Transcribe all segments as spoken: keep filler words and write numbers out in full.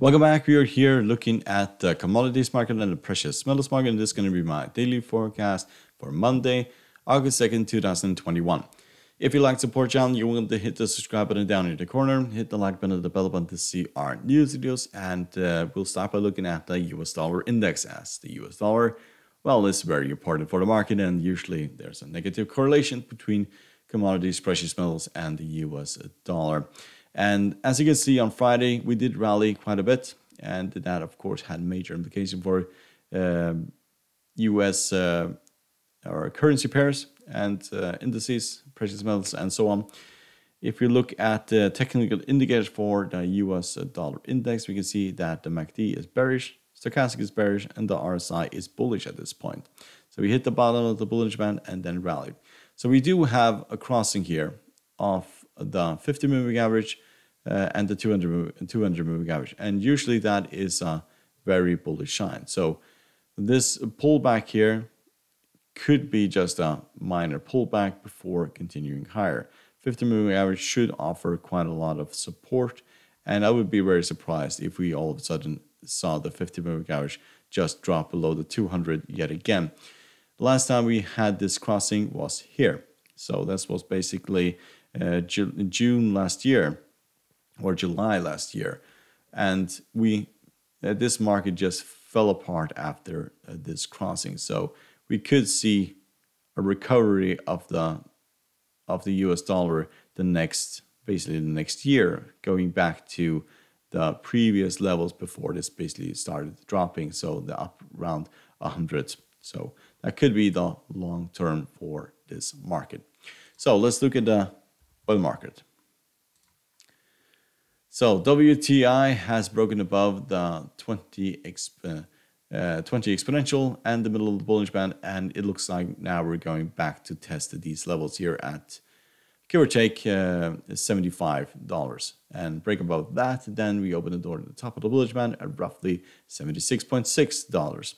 Welcome back. We are here looking at the commodities market and the precious metals market. And this is going to be my daily forecast for Monday, August second, two thousand twenty-one. If you like support channel, you want to hit the subscribe button down in the corner, hit the like button and the bell button to see our news videos. And uh, we'll start by looking at the U S dollar index, as the U S dollar, well, is very important for the market. And usually there's a negative correlation between commodities, precious metals, and the U S dollar. And as you can see, on Friday, we did rally quite a bit. And that, of course, had major implication for uh, U S uh, or currency pairs and uh, indices, precious metals, and so on. If you look at the technical indicators for the U S dollar index, we can see that the M A C D is bearish, stochastic is bearish, and the R S I is bullish at this point. So we hit the bottom of the bullish band and then rallied. So we do have a crossing here of the fifty moving average uh, and the two hundred moving average, and usually that is a very bullish sign. So this pullback here could be just a minor pullback before continuing higher. fifty moving average should offer quite a lot of support, and I would be very surprised if we all of a sudden saw the fifty moving average just drop below the two hundred yet again. The last time we had this crossing was here, so this was basically Uh, Ju June last year or July last year, and we uh, this market just fell apart after uh, this crossing. So we could see a recovery of the of the U S dollar the next basically the next year, going back to the previous levels before this basically started dropping, so the up around one hundred. So that could be the long term for this market. So let's look at the oil market. So W T I has broken above the twenty, exp uh, twenty exponential and the middle of the bullish band, and it looks like now we're going back to test these levels here at give or take uh, seventy-five dollars, and break above that, then we open the door to the top of the bullish band at roughly seventy-six point six dollars.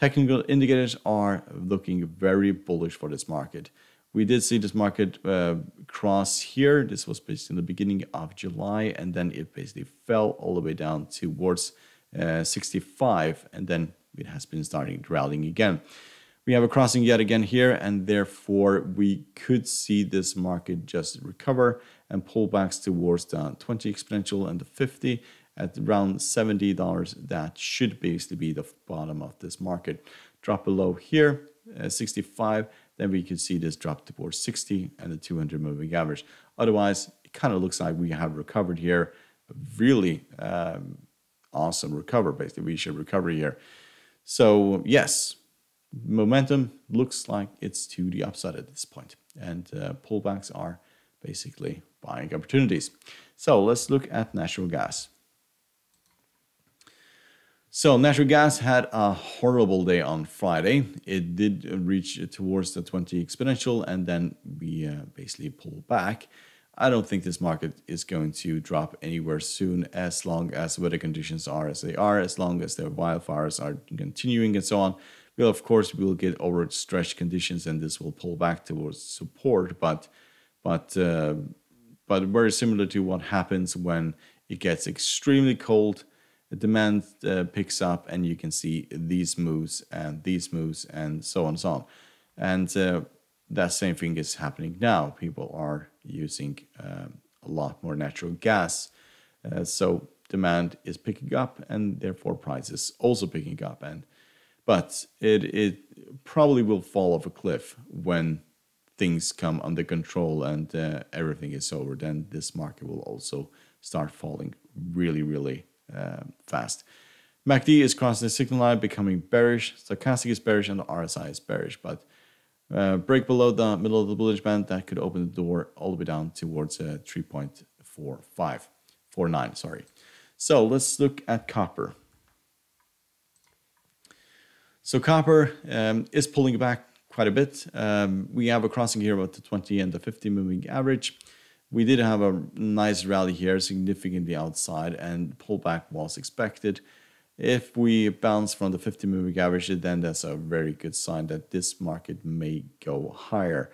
Technical indicators are looking very bullish for this market. We did see this market uh, cross here. This was basically in the beginning of July, and then it basically fell all the way down towards uh, sixty-five, and then it has been starting rallying again. We have a crossing yet again here, and therefore we could see this market just recover and pull backs towards the twenty exponential and the fifty at around seventy dollars. That should basically be the bottom of this market. Drop below here, uh, sixty-five. Then we can see this drop towards sixty and the two hundred moving average. Otherwise, it kind of looks like we have recovered here. A really um, awesome recover, basically. We should recover here. So, yes, momentum looks like it's to the upside at this point. And uh, pullbacks are basically buying opportunities. So, let's look at natural gas. So natural gas had a horrible day on Friday. It did reach towards the twenty exponential, and then we uh, basically pulled back. I don't think this market is going to drop anywhere soon, as long as weather conditions are as they are, as long as the wildfires are continuing and so on. Well, of course, we'll get overstretched conditions, and this will pull back towards support, but, but, uh, but very similar to what happens when it gets extremely cold. Demand uh, picks up, and you can see these moves and these moves and so on and so on. And uh, that same thing is happening now. People are using um, a lot more natural gas. Uh, so demand is picking up, and therefore prices also picking up. And But it, it probably will fall off a cliff when things come under control and uh, everything is over. Then this market will also start falling really, really Uh, fast. M A C D is crossing the signal line, becoming bearish. Stochastic is bearish, and the R S I is bearish. But uh, break below the middle of the bullish band, that could open the door all the way down towards uh, three point four five four nine. Sorry. So let's look at copper. So copper um, is pulling back quite a bit. Um, we have a crossing here about the twenty and the fifty moving average. We did have a nice rally here, significantly outside, and pullback was expected. If we bounce from the fifty moving average, then that's a very good sign that this market may go higher.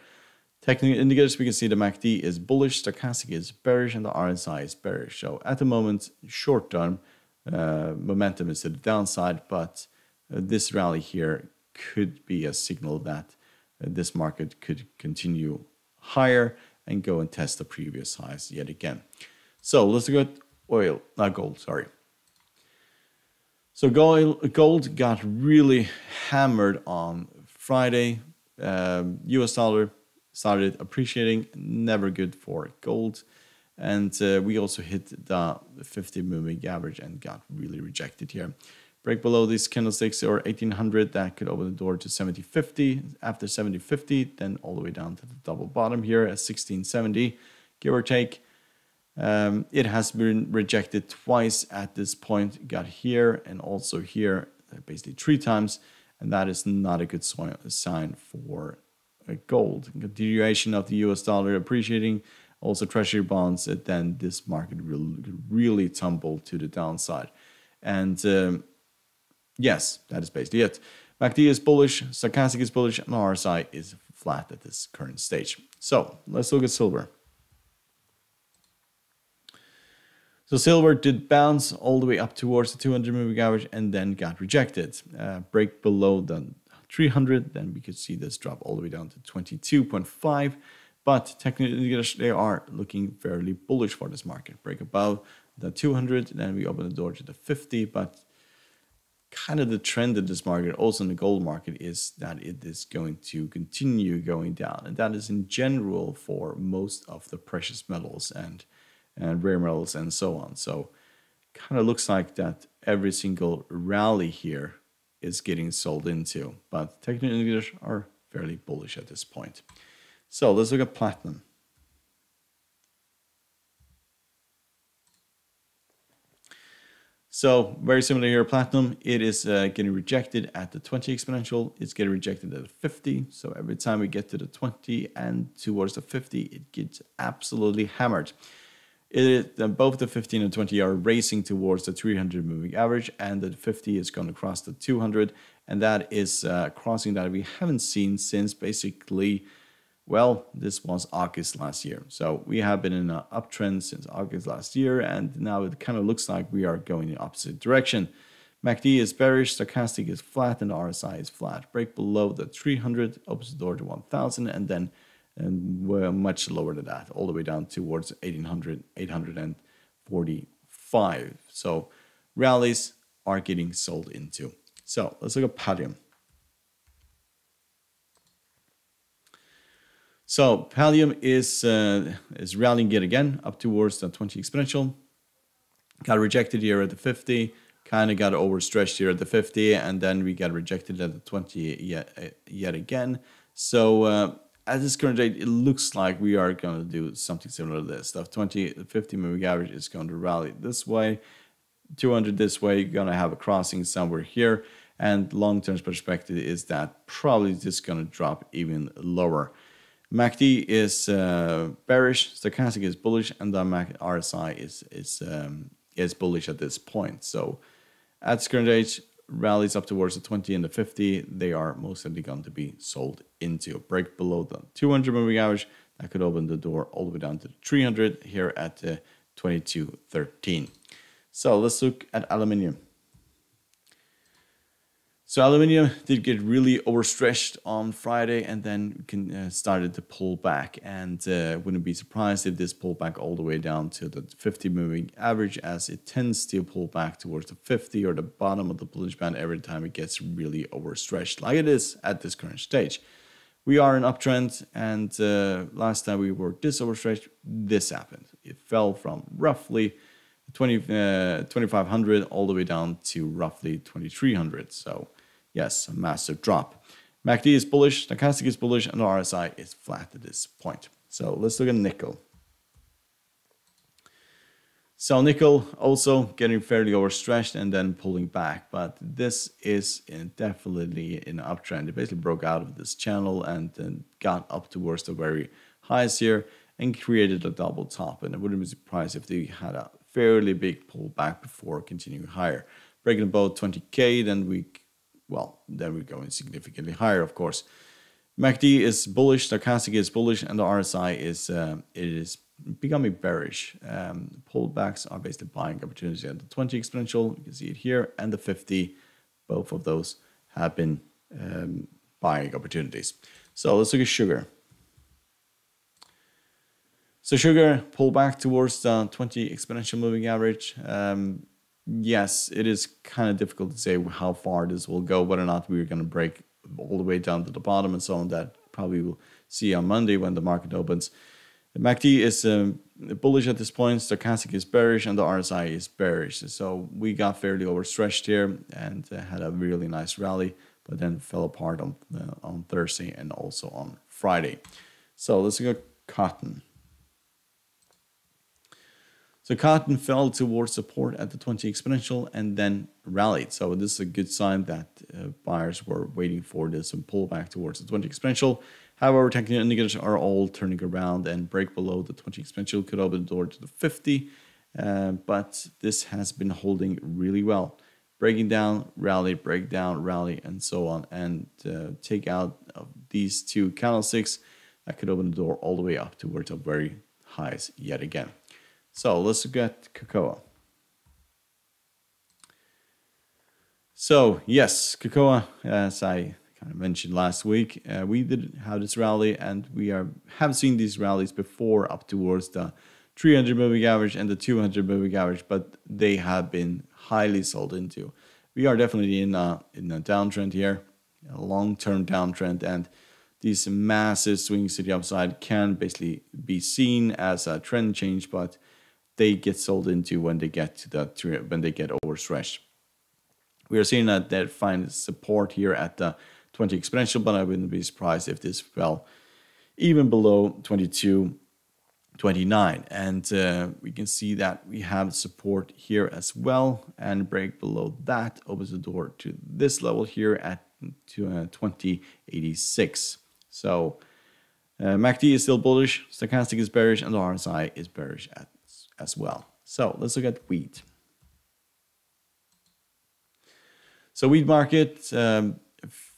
Technical indicators, we can see the M A C D is bullish, stochastic is bearish, and the R S I is bearish. So at the moment, short term, uh, momentum is to the downside, but uh, this rally here could be a signal that uh, this market could continue higher and go and test the previous highs yet again. So let's look at oil, not gold, sorry. So gold, gold got really hammered on Friday. Um, U S dollar started appreciating, never good for gold. And uh, we also hit the fifty moving average and got really rejected here. Break below these candlesticks or eighteen hundred, that could open the door to seventy fifty. After seventy fifty, then all the way down to the double bottom here at sixteen seventy, give or take. Um, it has been rejected twice at this point, got here and also here, basically three times. And that is not a good sign for gold. Continuation of the U S dollar appreciating, also treasury bonds, and then this market really, really tumbled to the downside. And um, yes, that is basically it. M A C D is bullish, stochastic is bullish, and R S I is flat at this current stage. So let's look at silver. So silver did bounce all the way up towards the two hundred moving average and then got rejected. Uh, break below the three hundred, then we could see this drop all the way down to twenty-two point five. But technically, they are looking fairly bullish for this market. Break above the two hundred, then we open the door to the fifty. But kind of the trend in this market, also in the gold market, is that it is going to continue going down. And that is in general for most of the precious metals and and rare metals and so on. So kind of looks like that every single rally here is getting sold into, but technical indicators are fairly bullish at this point. So let's look at platinum. So very similar here, platinum, it is uh, getting rejected at the twenty exponential, it's getting rejected at the fifty. So every time we get to the twenty and towards the fifty, it gets absolutely hammered. It, uh, both the fifteen and twenty are racing towards the three hundred moving average, and the fifty is going to cross the two hundred, and that is uh, crossing that we haven't seen since basically, well, this was August last year. So we have been in an uptrend since August last year, and now it kind of looks like we are going in the opposite direction. M A C D is bearish, stochastic is flat, and R S I is flat. Break below the three hundred, opens the door to one thousand, and then and we're much lower than that, all the way down towards eighteen hundred, eight hundred forty-five. So rallies are getting sold into. So let's look at palladium. So palladium is uh, is rallying yet again up towards the twenty exponential. Got rejected here at the fifty, kind of got overstretched here at the fifty, and then we got rejected at the twenty yet, yet again. So Uh, at this current date, it looks like we are going to do something similar to this. The twenty, fifty moving average is going to rally this way, two hundred this way, you're going to have a crossing somewhere here. And long-term perspective is that probably just going to drop even lower. M A C D is uh, bearish, stochastic is bullish, and the R S I is, is, um, is bullish at this point. So at this current date, rallies up towards the twenty and the fifty, they are mostly going to be sold into. Break below the two hundred moving average, that could open the door all the way down to the three hundred here at the uh, twenty-two thirteen. So let's look at aluminium. So aluminium did get really overstretched on Friday and then can, uh, started to pull back, and uh, wouldn't be surprised if this pulled back all the way down to the fifty moving average, as it tends to pull back towards the fifty or the bottom of the bullish band every time it gets really overstretched like it is at this current stage. We are in uptrend, and uh, last time we were this overstretched, this happened. It fell from roughly twenty-five hundred all the way down to roughly twenty-three hundred. So yes, a massive drop. M A C D is bullish, stochastic is bullish, and R S I is flat at this point. So let's look at nickel. So nickel also getting fairly overstretched and then pulling back, but this is in definitely an uptrend. It basically broke out of this channel and then got up towards the very highs here and created a double top. And I wouldn't be surprised if they had a fairly big pullback before continuing higher. Breaking above twenty K, then we Well, then we're going significantly higher, of course. M A C D is bullish, stochastic is bullish, and the R S I is uh, it is becoming bearish. Um, pullbacks are basically buying opportunities at the twenty exponential. You can see it here, and the fifty. Both of those have been um, buying opportunities. So let's look at sugar. So sugar pulled back towards the twenty exponential moving average. Um, yes, it is kind of difficult to say how far this will go, whether or not we're going to break all the way down to the bottom and so on. That probably we'll see on Monday when the market opens. The M A C D is um, bullish at this point, stochastic is bearish, and the R S I is bearish. So we got fairly overstretched here and uh, had a really nice rally, but then fell apart on, uh, on Thursday and also on Friday. So let's go cotton. So cotton fell towards support at the twenty exponential and then rallied. So this is a good sign that uh, buyers were waiting for this and pull back towards the twenty exponential. However, technical indicators are all turning around, and break below the twenty exponential could open the door to the fifty. Uh, but this has been holding really well. Breaking down, rally, break down, rally, and so on. And uh, take out of these two candlesticks, that could open the door all the way up towards the very highs yet again. So let's look at cocoa. So yes, cocoa, as I kind of mentioned last week, uh, we did have this rally, and we are have seen these rallies before up towards the three hundred moving average and the two hundred moving average, but they have been highly sold into. We are definitely in a, in a downtrend here, a long-term downtrend, and these massive swings to the upside can basically be seen as a trend change, but they get sold into when they get to the when they get overstretched. We are seeing that that finds support here at the twenty exponential, but I wouldn't be surprised if this fell even below twenty-two twenty-nine, and uh, we can see that we have support here as well, and break below that opens the door to this level here at twenty eighty-six. So uh, M A C D is still bullish, stochastic is bearish, and the R S I is bearish at, as well. So let's look at wheat. So wheat market, um,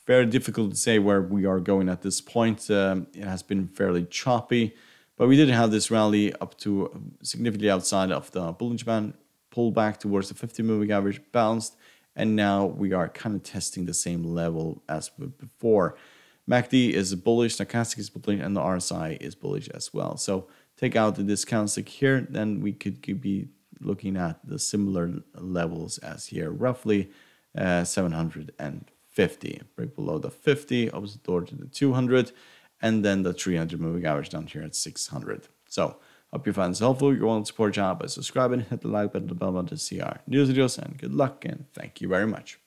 very difficult to say where we are going at this point. Um, it has been fairly choppy, but we did have this rally up to significantly outside of the bullish band, pulled back towards the fifty moving average, bounced, and now we are kind of testing the same level as before. M A C D is bullish, stochastic is bullish, and the R S I is bullish as well. So take out the discount stick here, then we could, could be looking at the similar levels as here, roughly uh, seven hundred fifty. Break below the fifty, opposite door to the two hundred, and then the three hundred moving average down here at six hundred. So hope you find this helpful. If you want to support the channel by subscribing, hit the like button, the bell button to see our news videos, and good luck and thank you very much.